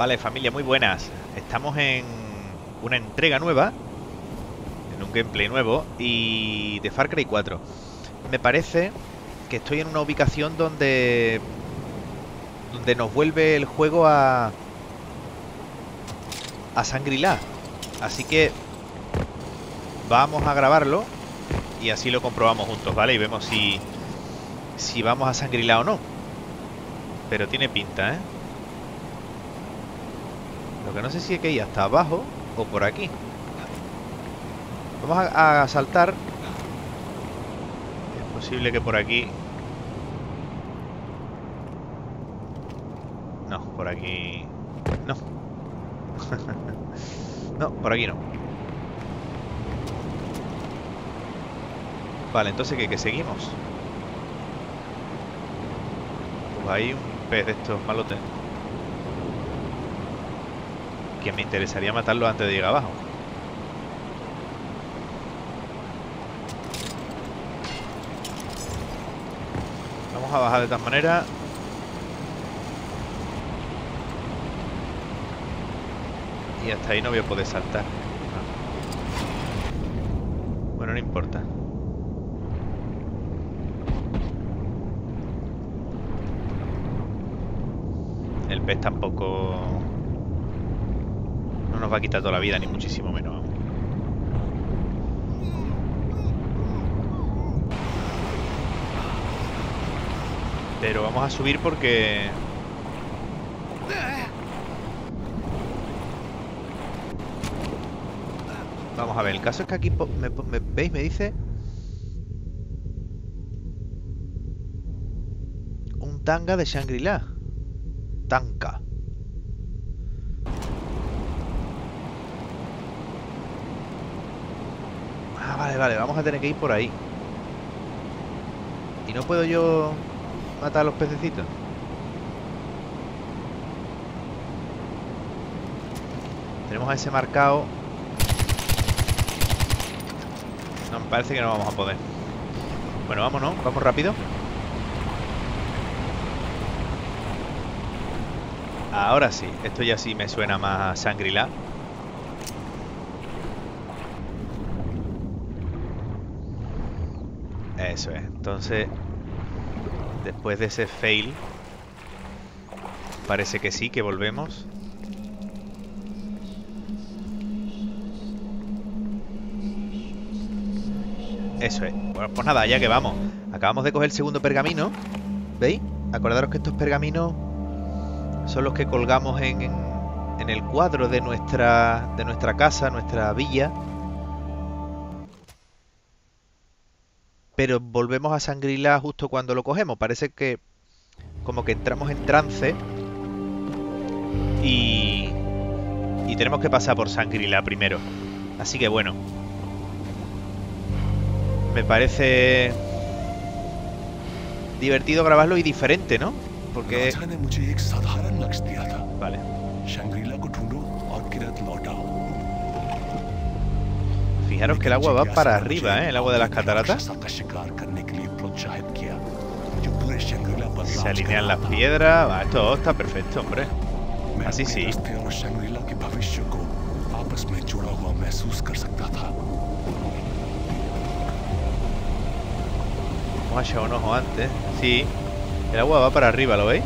Vale, familia, muy buenas. Estamos en una entrega nueva, en un gameplay nuevo y de Far Cry 4. Me parece que estoy en una ubicación donde nos vuelve el juego a Shangri-La. Así que vamos a grabarlo y así lo comprobamos juntos, ¿vale? Y vemos si vamos a Shangri-La o no. Pero tiene pinta, ¿eh? Lo que no sé si hay que ir hasta abajo o por aquí. Vamos a saltar. Es posible que por aquí... No, por aquí... No. No, por aquí no. Vale, entonces ¿qué seguimos? Pues hay un pez de estos malotes que me interesaría matarlo antes de llegar abajo. Vamos a bajar de tal manera. Y hasta ahí no voy a poder saltar. Bueno, no importa. El pez tampoco... no nos va a quitar toda la vida, ni muchísimo menos. Pero vamos a subir porque... Vamos a ver, el caso es que aquí... ¿Veis? Me dice... un tanga de Shangri-La. Thangka. Ah, vale, vamos a tener que ir por ahí. ¿Y no puedo yo matar a los pececitos? Tenemos a ese marcado. No, me parece que no vamos a poder. Bueno, vámonos, vamos rápido. Ahora sí, esto ya sí me suena más a Shangri-La. Eso es, entonces... después de ese fail... parece que sí, que volvemos. Eso es. Bueno, pues nada, ya que vamos. Acabamos de coger el segundo pergamino. ¿Veis? Acordaros que estos pergaminos... son los que colgamos en el cuadro de nuestra casa, nuestra villa. Pero volvemos a Shangri-La justo cuando lo cogemos. Parece que como que entramos en trance y tenemos que pasar por Shangri-La primero. Así que bueno, me parece divertido grabarlo y diferente, ¿no? Porque... vale. Fijaros que el agua va para arriba, ¿eh? El agua de las cataratas. Se alinean las piedras. Va, esto está perfecto, hombre. Así sí. Vamos a echar un ojo antes. Sí. El agua va para arriba, ¿lo veis?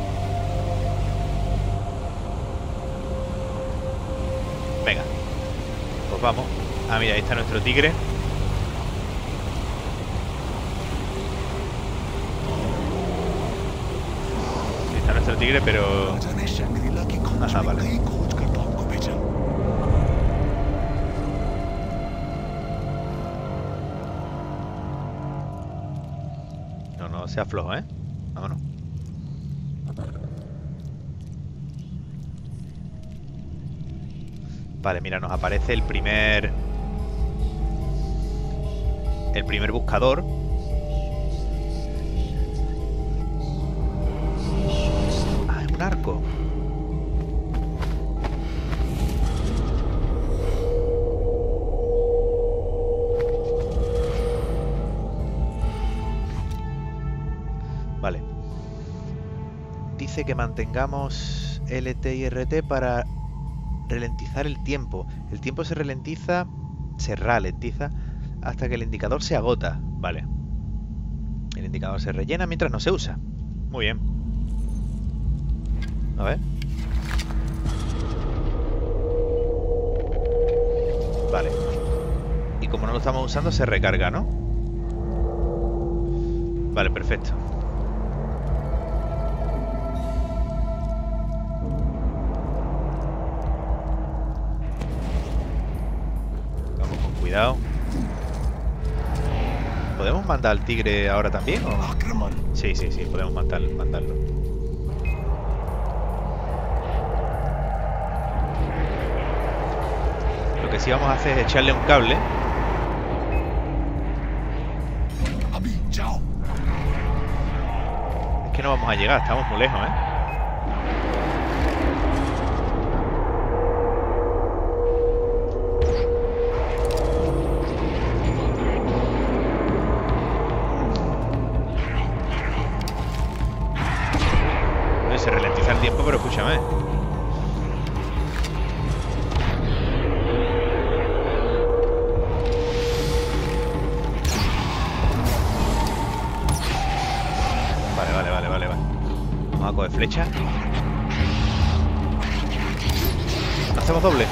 Venga. Pues vamos. Ah, mira, ahí está nuestro tigre. Ahí está nuestro tigre, pero... ajá, vale. No se afloja, ¿eh? Vámonos. Vale, mira, nos aparece el primer buscador. Ah, es un arco. dice que mantengamos LT y RT para ralentizar el tiempo. El tiempo se ralentiza hasta que el indicador se agota. Vale. El indicador se rellena mientras no se usa. Muy bien. A ver. Vale. Y como no lo estamos usando, se recarga, ¿no? Vale, perfecto. Vamos con cuidado. ¿Podemos mandar al tigre ahora también? ¿O? Sí, sí, sí, podemos mandarlo. Lo que sí vamos a hacer es echarle un cable. Es que no vamos a llegar, estamos muy lejos, ¿eh? Hacemos doble.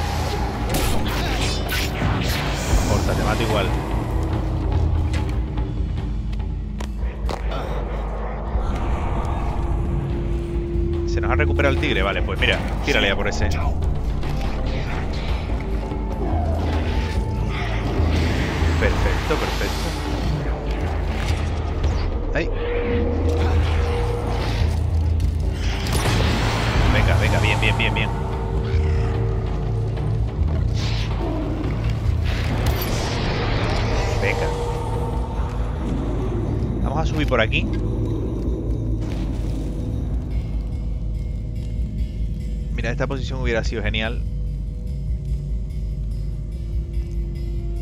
No importa, te mato igual. Se nos ha recuperado el tigre, vale, pues mira, tírale ya por ese. Perfecto, perfecto. Ahí. Venga, venga, bien, bien, bien, bien. Venga. Vamos a subir por aquí. Mira, esta posición hubiera sido genial.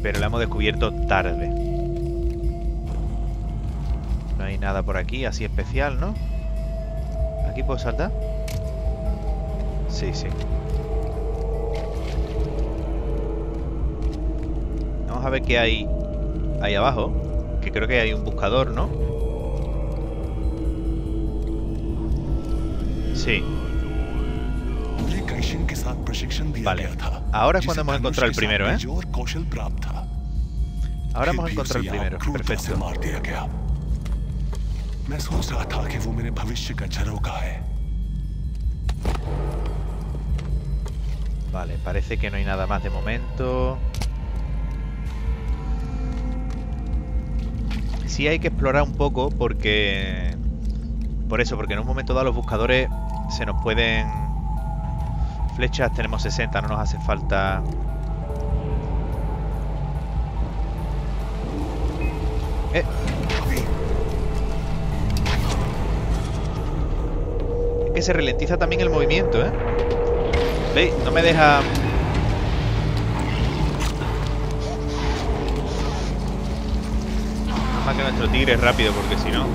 Pero la hemos descubierto tarde. No hay nada por aquí, así especial, ¿no? ¿Aquí puedo saltar? Sí, sí. Vamos a ver qué hay ahí abajo. Que creo que hay un buscador, ¿no? Sí. Vale. Ahora es cuando hemos encontrado el primero, ¿eh? Ahora hemos encontrado el primero. Perfecto. Vale, parece que no hay nada más de momento. Sí hay que explorar un poco porque... Por eso, porque en un momento dado los buscadores se nos pueden... Flechas tenemos 60, no nos hace falta... Es que se ralentiza también el movimiento, ¿eh? ¿Veis? No me deja... Más que nuestro tigre es rápido, porque si no...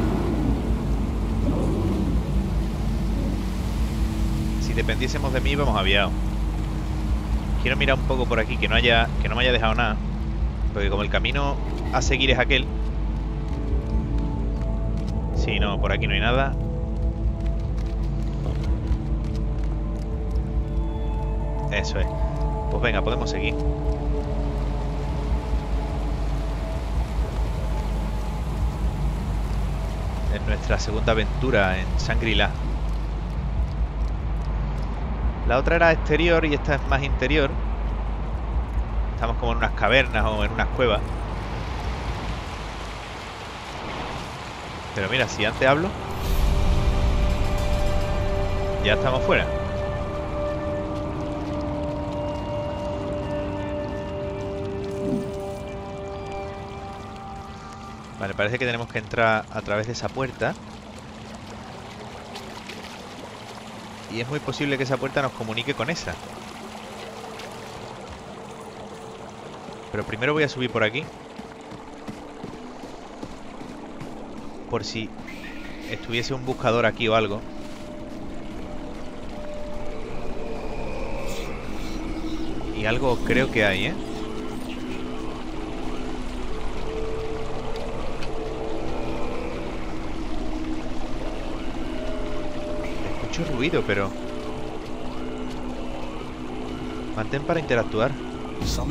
Si dependiésemos de mí, íbamos aviados. Quiero mirar un poco por aquí, que no me haya dejado nada. Porque como el camino a seguir es aquel... Sí, no, por aquí no hay nada. Eso es. Pues venga, podemos seguir. En nuestra segunda aventura en Shangri-La. La otra era exterior y esta es más interior. Estamos como en unas cavernas o en unas cuevas. Pero mira, si antes hablo... Ya estamos fuera. Vale, parece que tenemos que entrar a través de esa puerta. Y es muy posible que esa puerta nos comunique con esa. Pero primero voy a subir por aquí. Por si estuviese un buscador aquí o algo. Y algo creo que hay, ¿eh? Escucho ruido, pero... Mantén para interactuar. Ah,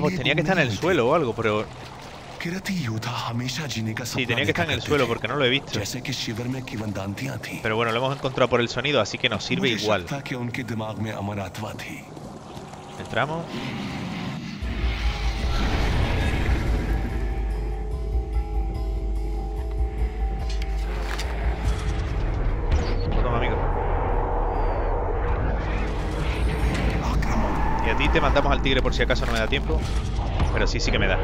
pues tenía que estar en el suelo o algo, pero... Sí, tenía que estar en el suelo porque no lo he visto. Pero bueno, lo hemos encontrado por el sonido, así que nos sirve igual. Entramos. Toma, amigo. Y a ti te mandamos al tigre por si acaso no me da tiempo. Pero sí, sí que me da.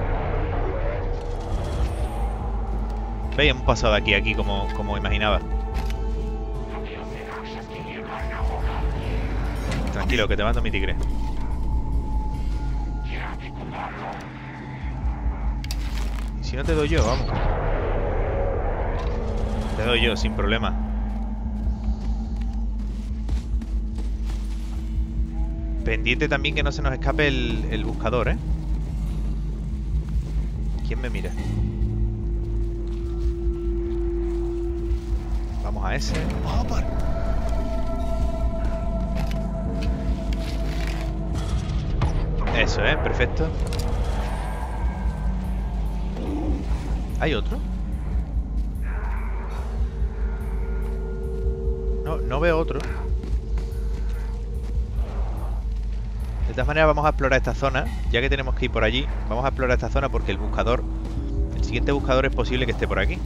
Veis, hemos pasado de aquí a aquí como imaginaba. Tranquilo, que te mando mi tigre. Y si no te doy yo, vamos. Te doy yo, sin problema. Pendiente también que no se nos escape el buscador, ¿eh? ¿Quién me mira? Vamos a ese. Eso, perfecto. ¿Hay otro? No, no veo otro. De todas maneras vamos a explorar esta zona. Ya que tenemos que ir por allí, vamos a explorar esta zona porque el buscador... El siguiente buscador es posible que esté por aquí.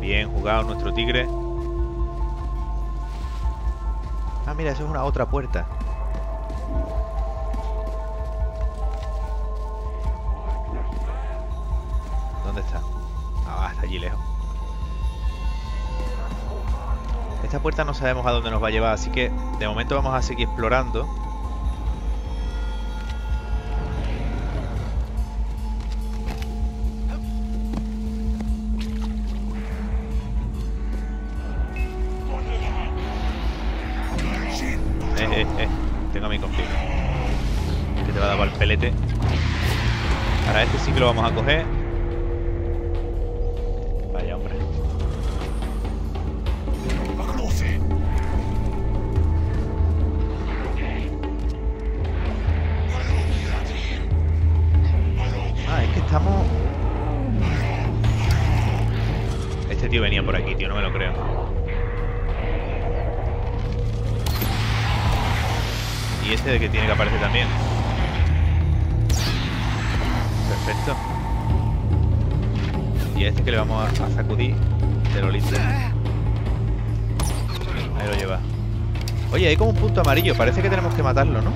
Bien jugado nuestro tigre. Ah, mira, eso es una otra puerta. ¿Dónde está? Ah, hasta allí lejos. Esta puerta no sabemos a dónde nos va a llevar, así que de momento vamos a seguir explorando. Tengo a mi conflicto. Que te va a dar el pelete. Ahora este sí que lo vamos a coger. Vaya, hombre. Ah, es que estamos... Este tío venía por aquí, tío, no me lo creo. Y este de que tiene que aparecer también. Perfecto. Y a este que le vamos a sacudir. De lo lindo. Ahí lo lleva. Oye, hay como un punto amarillo. Parece que tenemos que matarlo, ¿no?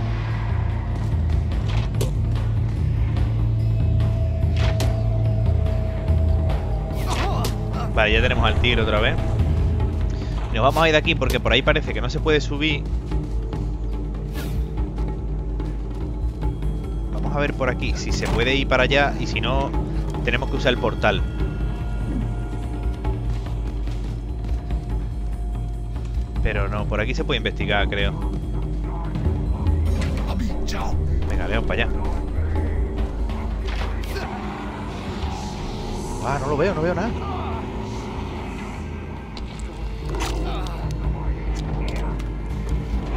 Vale, ya tenemos al tigre otra vez. Nos vamos a ir de aquí porque por ahí parece que no se puede subir. A ver por aquí, si se puede ir para allá y si no, tenemos que usar el portal. Pero no, por aquí se puede investigar, creo. Venga, veamos para allá. Ah, no lo veo, no veo nada.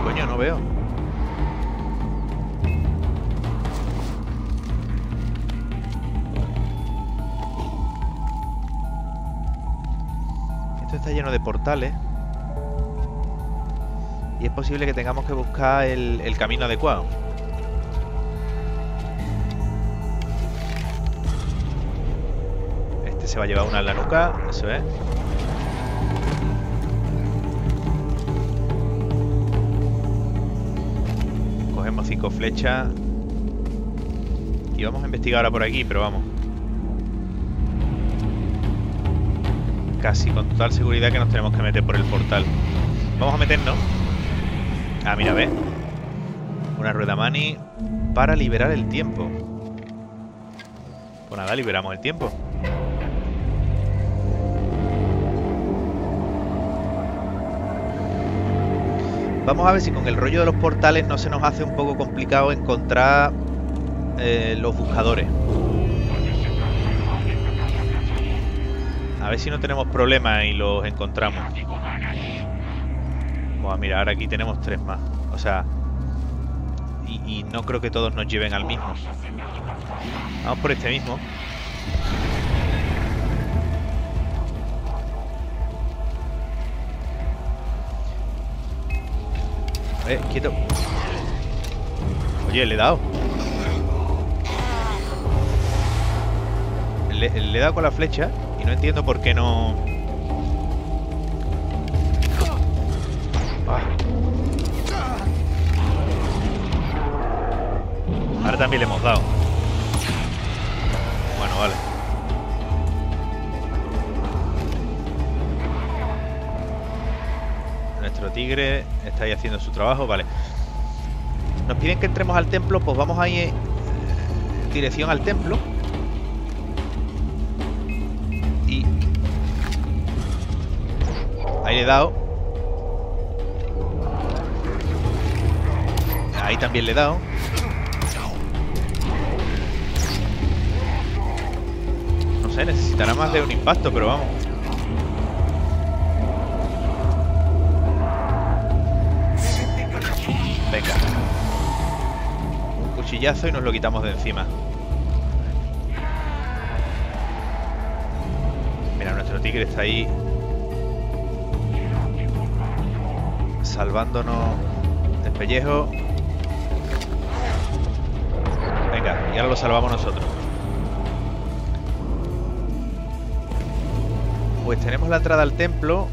Coño, no veo. Está lleno de portales y es posible que tengamos que buscar el camino adecuado. Este se va a llevar una en la nuca, eso es. Cogemos 5 flechas y vamos a investigar ahora por aquí, pero vamos. Casi con total seguridad que nos tenemos que meter por el portal. Vamos a meternos. Ah, mira, ve. Una rueda mani para liberar el tiempo. Pues nada, liberamos el tiempo. Vamos a ver si con el rollo de los portales no se nos hace un poco complicado encontrar los buscadores. A ver si no tenemos problemas y los encontramos. Vamos a mirar, ahora aquí tenemos 3 más. O sea, y no creo que todos nos lleven al mismo. Vamos por este mismo. Quieto. Oye, le he dado. Le he dado con la flecha y no entiendo por qué no... Ah. Ahora también le hemos dado. Bueno, vale. Nuestro tigre está ahí haciendo su trabajo, vale. Nos piden que entremos al templo, pues vamos ahí en dirección al templo. Y... ahí le he dado. Ahí también le he dado. No sé, necesitará más de un impacto, pero vamos. Venga. Un cuchillazo y nos lo quitamos de encima. Mira, nuestro tigre está ahí salvándonos del pellejo. Venga, y ahora lo salvamos nosotros. Pues tenemos la entrada al templo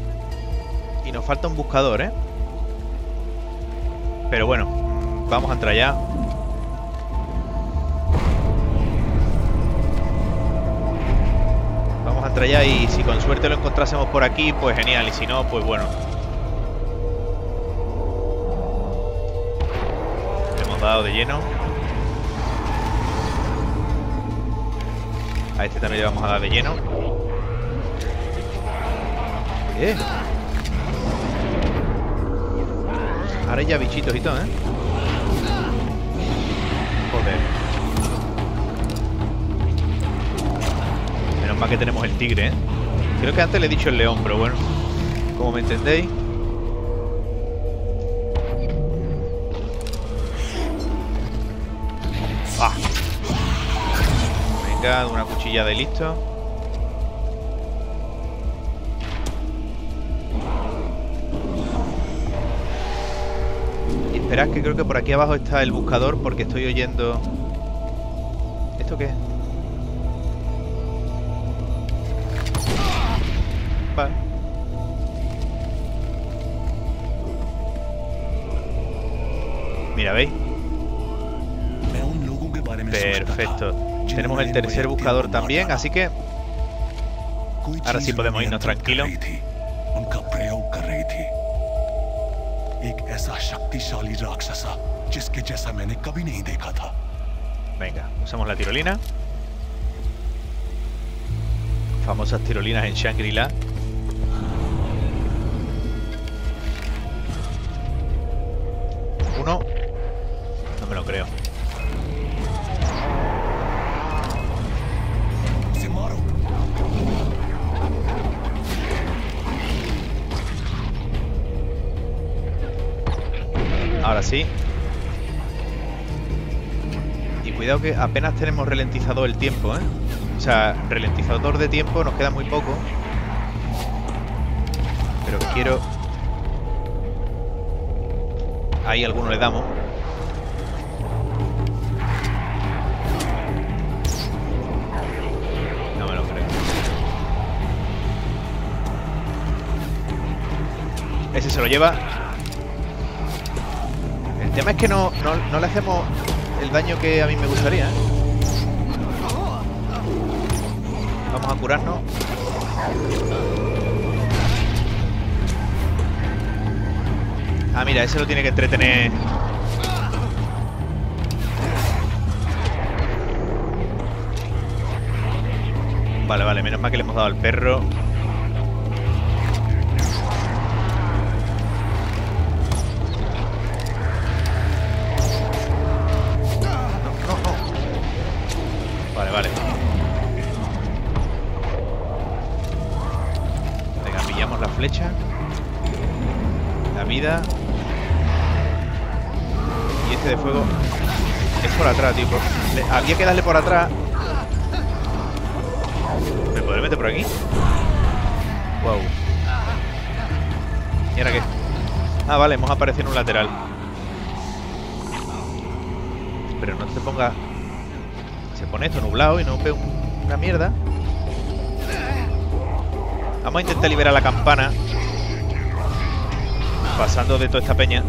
y nos falta un buscador, ¿eh? Pero bueno, vamos a entrar ya. Vamos a entrar ya y si con suerte lo encontrásemos por aquí, pues genial. Y si no, pues bueno. Le hemos dado de lleno. A este también le vamos a dar de lleno. Ahora ya bichitos y todo, ¿eh? Joder. Menos mal que tenemos el tigre, ¿eh? Creo que antes le he dicho el león, pero bueno. Como me entendéis. ¡Ah! Venga, una cuchilla de listo. Esperad que creo que por aquí abajo está el buscador porque estoy oyendo... ¿Esto qué es? Vale. Mira, ¿veis? Perfecto. Tenemos el tercer buscador también, así que... ahora sí podemos irnos tranquilos. Venga, usamos la tirolina. Famosas tirolinas en Shangri-La. Uno. No me lo creo. Ahora sí. Y cuidado que apenas tenemos ralentizado el tiempo, ¿eh? O sea, ralentizador de tiempo nos queda muy poco. Pero quiero... ahí alguno le damos. No me lo creo. Ese se lo lleva. El tema es que no le hacemos el daño que a mí me gustaría, ¿eh? Vamos a curarnos. Ah, mira, ese lo tiene que entretener. Vale, vale, menos mal que le hemos dado al perro. Vale. Venga, pillamos la flecha. La vida. Y este de fuego. Es por atrás, tío. Había que darle por atrás. ¿Me podré meter por aquí? Wow. ¿Y ahora qué? Ah, vale, hemos aparecido en un lateral. Pero no te ponga... Se pone esto nublado y no veo una mierda. Vamos a intentar liberar la campana. Pasando de toda esta peña.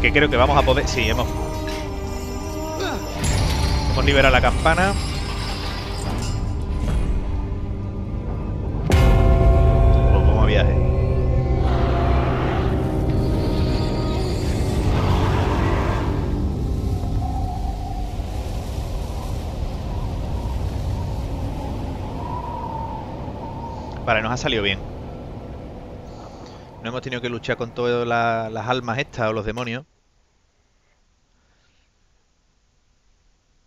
Que creo que vamos a poder... Sí, hemos liberado la campana. Vale, nos ha salido bien. No hemos tenido que luchar con todas las almas estas o los demonios.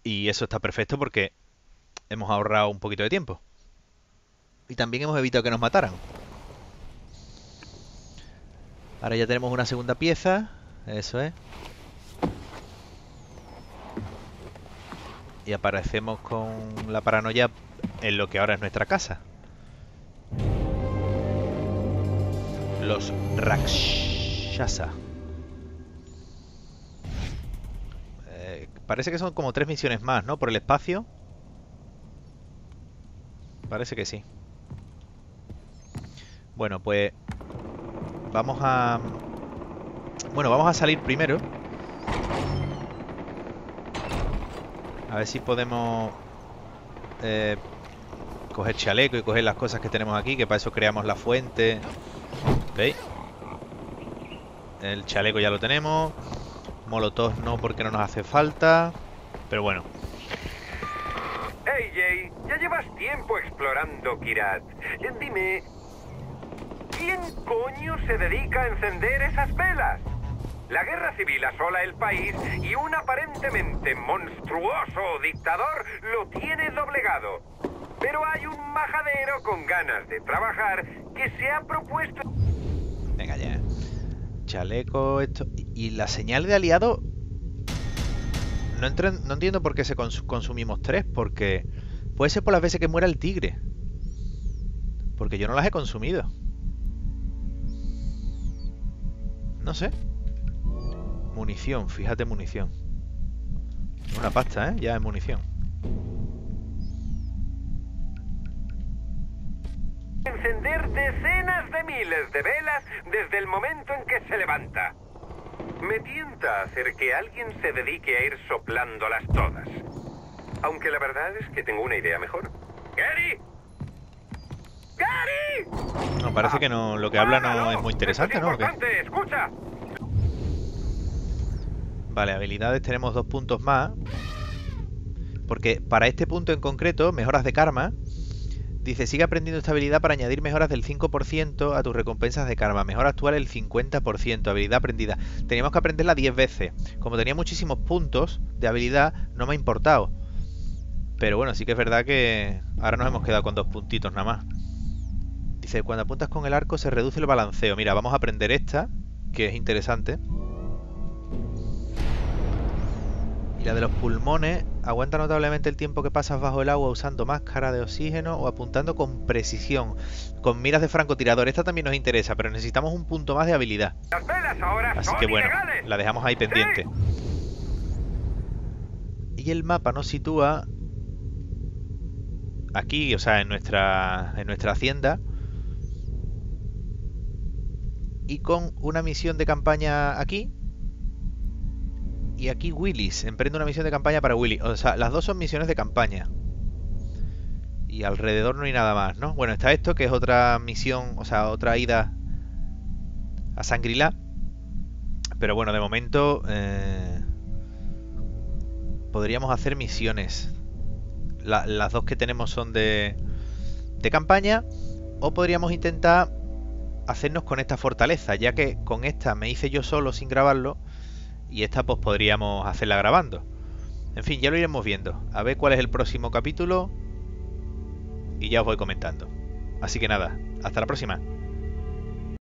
Y eso está perfecto porque hemos ahorrado un poquito de tiempo. Y también hemos evitado que nos mataran. Ahora ya tenemos una segunda pieza. Eso es. Y aparecemos con la paranoia en lo que ahora es nuestra casa. Los Rakshasa. Parece que son como 3 misiones más, ¿no? Por el espacio. Parece que sí. Bueno, pues... Vamos a... Bueno, vamos a salir primero. A ver si podemos... coger chaleco y coger las cosas que tenemos aquí. Que para eso creamos la fuente... Ok. El chaleco ya lo tenemos. Molotov no, porque no nos hace falta. Pero bueno. Hey Jay, ya llevas tiempo explorando Kirat. Dime, ¿quién coño se dedica a encender esas velas? La guerra civil asola el país y un aparentemente monstruoso dictador lo tiene doblegado. Pero hay un majadero con ganas de trabajar que se ha propuesto... Venga ya. Chaleco, esto... Y la señal de aliado... No entiendo por qué se consumimos 3, porque... Puede ser por las veces que muera el tigre. Porque yo no las he consumido. No sé. Munición, fíjate, munición. Una pasta, ¿eh? Ya es munición. Encender decenas de miles de velas desde el momento en que se levanta. Me tienta a hacer que alguien se dedique a ir soplándolas todas. Aunque la verdad es que tengo una idea mejor. ¡Gary! ¡Gary! No, parece que no, lo que habla no es muy interesante, ¿no? Escucha. Vale, habilidades tenemos 2 puntos más. Porque para este punto en concreto, mejoras de karma... Dice, sigue aprendiendo esta habilidad para añadir mejoras del 5% a tus recompensas de karma. Mejora actual el 50%, habilidad aprendida. Teníamos que aprenderla 10 veces. Como tenía muchísimos puntos de habilidad, no me ha importado. Pero bueno, sí que es verdad que ahora nos hemos quedado con 2 puntitos nada más. Dice, cuando apuntas con el arco se reduce el balanceo. Mira, vamos a aprender esta, que es interesante. La de los pulmones aguanta notablemente el tiempo que pasas bajo el agua usando máscara de oxígeno o apuntando con precisión, con miras de francotirador. Esta también nos interesa, pero necesitamos un punto más de habilidad. Así que bueno, la dejamos ahí pendiente. Y el mapa nos sitúa aquí, o sea, en nuestra hacienda. Y con una misión de campaña aquí. Y aquí Willis, emprende una misión de campaña para Willis. O sea, las dos son misiones de campaña. Y alrededor no hay nada más, ¿no? Bueno, está esto, que es otra misión, o sea, otra ida a Shangri-La. Pero bueno, de momento podríamos hacer misiones. Las dos que tenemos son de campaña. O podríamos intentar hacernos con esta fortaleza, ya que con esta me hice yo solo sin grabarlo. Y esta pues podríamos hacerla grabando. En fin, ya lo iremos viendo. A ver cuál es el próximo capítulo y ya os voy comentando. Así que nada, hasta la próxima.